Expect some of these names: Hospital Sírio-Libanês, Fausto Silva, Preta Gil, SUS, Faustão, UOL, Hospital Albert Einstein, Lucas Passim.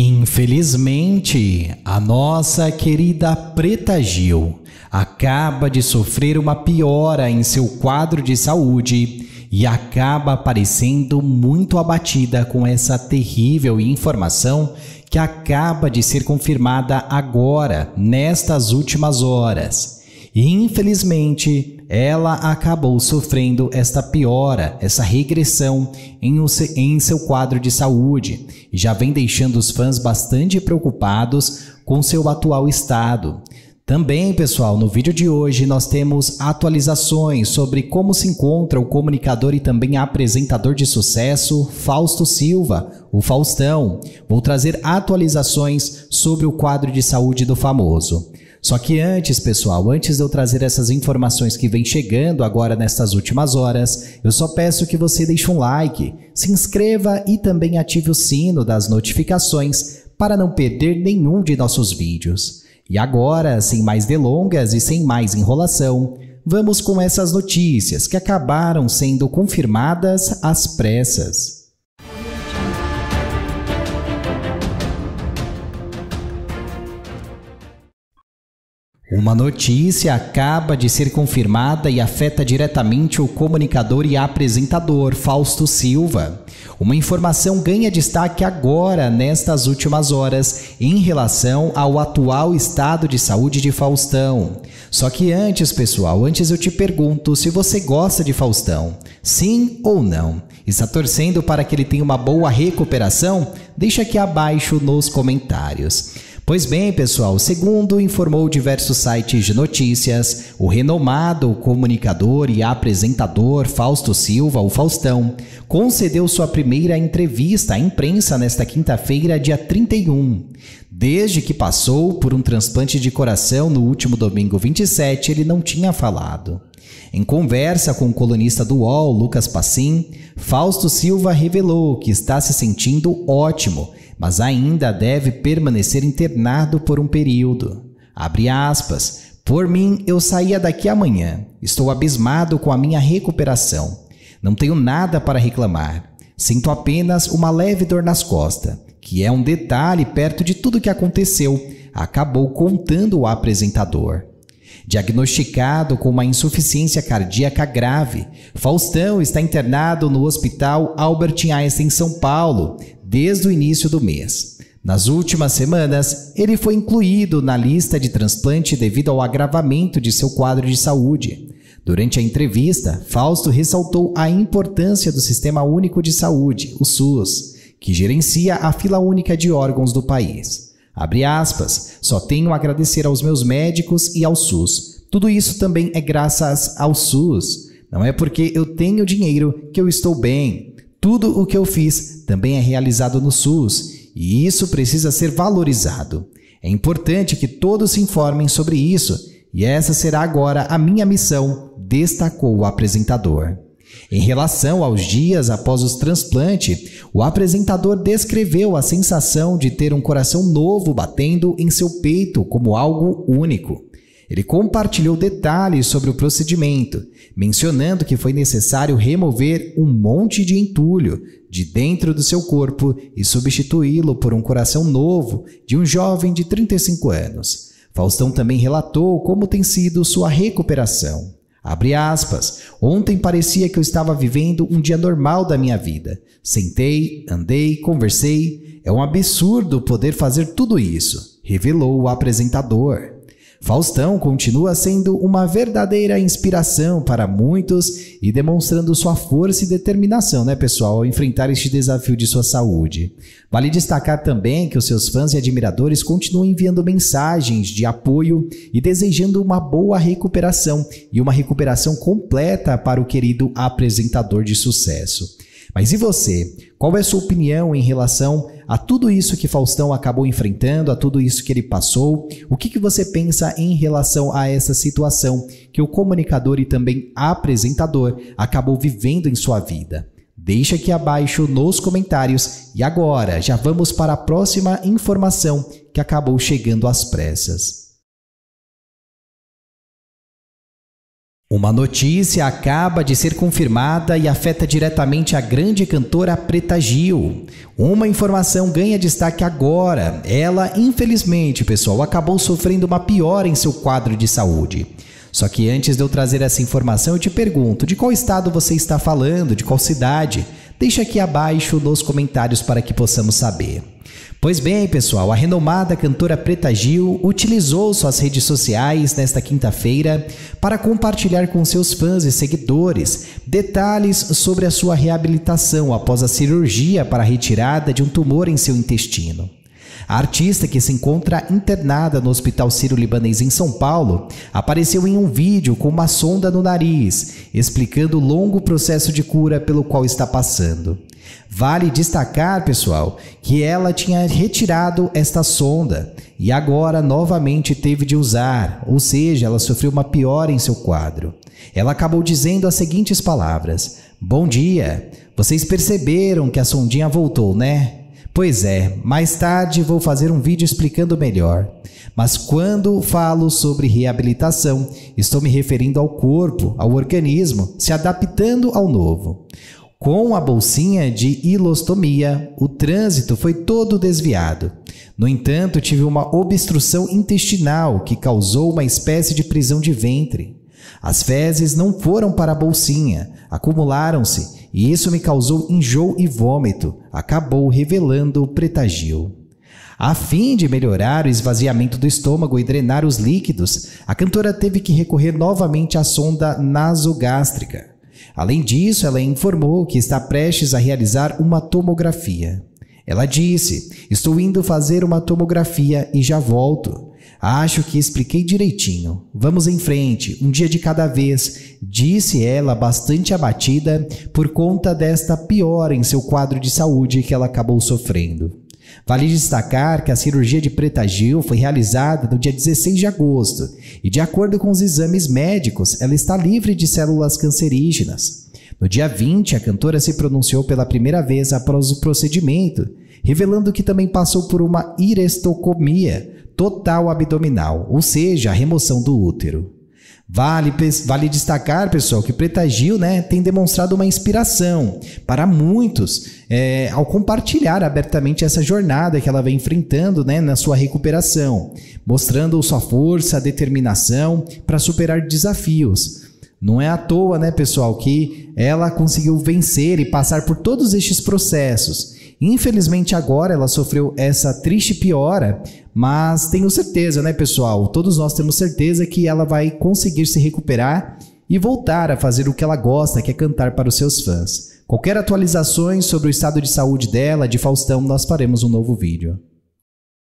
Infelizmente, a nossa querida Preta Gil acaba de sofrer uma piora em seu quadro de saúde e acaba parecendo muito abatida com essa terrível informação que acaba de ser confirmada agora, nestas últimas horas. Infelizmente, ela acabou sofrendo esta piora, essa regressão em seu quadro de saúde e já vem deixando os fãs bastante preocupados com seu atual estado. Também, pessoal, no vídeo de hoje nós temos atualizações sobre como se encontra o comunicador e também apresentador de sucesso Fausto Silva, o Faustão. Vou trazer atualizações sobre o quadro de saúde do famoso. Só que antes, pessoal, antes de eu trazer essas informações que vem chegando agora nestas últimas horas, eu só peço que você deixe um like, se inscreva e também ative o sino das notificações para não perder nenhum de nossos vídeos. E agora, sem mais delongas e sem mais enrolação, vamos com essas notícias que acabaram sendo confirmadas às pressas. Uma notícia acaba de ser confirmada e afeta diretamente o comunicador e apresentador Fausto Silva. Uma informação ganha destaque agora, nestas últimas horas, em relação ao atual estado de saúde de Faustão. Só que antes, pessoal, antes eu te pergunto se você gosta de Faustão. Sim ou não? Está torcendo para que ele tenha uma boa recuperação? Deixa aqui abaixo nos comentários. Pois bem, pessoal, segundo informou diversos sites de notícias, o renomado comunicador e apresentador Fausto Silva, o Faustão, concedeu sua primeira entrevista à imprensa nesta quinta-feira, dia 31. Desde que passou por um transplante de coração no último domingo 27, ele não tinha falado. Em conversa com o colunista do UOL, Lucas Passim, Fausto Silva revelou que está se sentindo ótimo, mas ainda deve permanecer internado por um período. Abre aspas, por mim eu saía daqui amanhã, estou abismado com a minha recuperação, não tenho nada para reclamar, sinto apenas uma leve dor nas costas, que é um detalhe perto de tudo que aconteceu, acabou contando o apresentador. Diagnosticado com uma insuficiência cardíaca grave, Faustão está internado no Hospital Albert Einstein em São Paulo desde o início do mês. Nas últimas semanas, ele foi incluído na lista de transplante devido ao agravamento de seu quadro de saúde. Durante a entrevista, Fausto ressaltou a importância do Sistema Único de Saúde, o SUS, que gerencia a fila única de órgãos do país. Abre aspas, só tenho a agradecer aos meus médicos e ao SUS. Tudo isso também é graças ao SUS. Não é porque eu tenho dinheiro que eu estou bem. Tudo o que eu fiz também é realizado no SUS e isso precisa ser valorizado. É importante que todos se informem sobre isso e essa será agora a minha missão, destacou o apresentador. Em relação aos dias após o transplante, o apresentador descreveu a sensação de ter um coração novo batendo em seu peito como algo único. Ele compartilhou detalhes sobre o procedimento, mencionando que foi necessário remover um monte de entulho de dentro do seu corpo e substituí-lo por um coração novo de um jovem de 35 anos. Faustão também relatou como tem sido sua recuperação. Abre aspas, ontem parecia que eu estava vivendo um dia normal da minha vida. Sentei, andei, conversei. É um absurdo poder fazer tudo isso, revelou o apresentador. Faustão continua sendo uma verdadeira inspiração para muitos e demonstrando sua força e determinação, né, pessoal, ao enfrentar este desafio de sua saúde. Vale destacar também que os seus fãs e admiradores continuam enviando mensagens de apoio e desejando uma boa recuperação e uma recuperação completa para o querido apresentador de sucesso. Mas e você? Qual é a sua opinião em relação a tudo isso que Faustão acabou enfrentando, a tudo isso que ele passou? O que você pensa em relação a essa situação que o comunicador e também apresentador acabou vivendo em sua vida? Deixa aqui abaixo nos comentários e agora já vamos para a próxima informação que acabou chegando às pressas. Uma notícia acaba de ser confirmada e afeta diretamente a grande cantora Preta Gil. Uma informação ganha destaque agora. Ela, infelizmente, pessoal, acabou sofrendo uma piora em seu quadro de saúde. Só que antes de eu trazer essa informação, eu te pergunto, de qual estado você está falando, de qual cidade? Deixa aqui abaixo nos comentários para que possamos saber. Pois bem, pessoal, a renomada cantora Preta Gil utilizou suas redes sociais nesta quinta-feira para compartilhar com seus fãs e seguidores detalhes sobre a sua reabilitação após a cirurgia para a retirada de um tumor em seu intestino. A artista, que se encontra internada no Hospital Sírio-Libanês em São Paulo, apareceu em um vídeo com uma sonda no nariz, explicando o longo processo de cura pelo qual está passando. Vale destacar, pessoal, que ela tinha retirado esta sonda e agora novamente teve de usar, ou seja, ela sofreu uma piora em seu quadro. Ela acabou dizendo as seguintes palavras: "Bom dia, vocês perceberam que a sondinha voltou, né? Pois é, mais tarde vou fazer um vídeo explicando melhor. Mas quando falo sobre reabilitação, estou me referindo ao corpo, ao organismo, se adaptando ao novo. Com a bolsinha de hilostomia, o trânsito foi todo desviado. No entanto, tive uma obstrução intestinal que causou uma espécie de prisão de ventre. As fezes não foram para a bolsinha, acumularam-se. E isso me causou enjoo e vômito", acabou revelando Preta Gil. A fim de melhorar o esvaziamento do estômago e drenar os líquidos, a cantora teve que recorrer novamente à sonda nasogástrica. Além disso, ela informou que está prestes a realizar uma tomografia. Ela disse: "Estou indo fazer uma tomografia e já volto. Acho que expliquei direitinho. Vamos em frente, um dia de cada vez", disse ela, bastante abatida por conta desta piora em seu quadro de saúde que ela acabou sofrendo. Vale destacar que a cirurgia de Preta Gil foi realizada no dia 16 de agosto e, de acordo com os exames médicos, ela está livre de células cancerígenas. No dia 20, a cantora se pronunciou pela primeira vez após o procedimento, revelando que também passou por uma hirectomia total abdominal, ou seja, a remoção do útero. Vale destacar, pessoal, que Preta Gil, tem demonstrado uma inspiração para muitos ao compartilhar abertamente essa jornada que ela vem enfrentando na sua recuperação, mostrando sua força, determinação para superar desafios. Não é à toa, pessoal, que ela conseguiu vencer e passar por todos estes processos. Infelizmente, agora ela sofreu essa triste piora, mas tenho certeza, pessoal? Todos nós temos certeza que ela vai conseguir se recuperar e voltar a fazer o que ela gosta, que é cantar para os seus fãs. Qualquer atualizações sobre o estado de saúde dela, de Faustão, nós faremos um novo vídeo.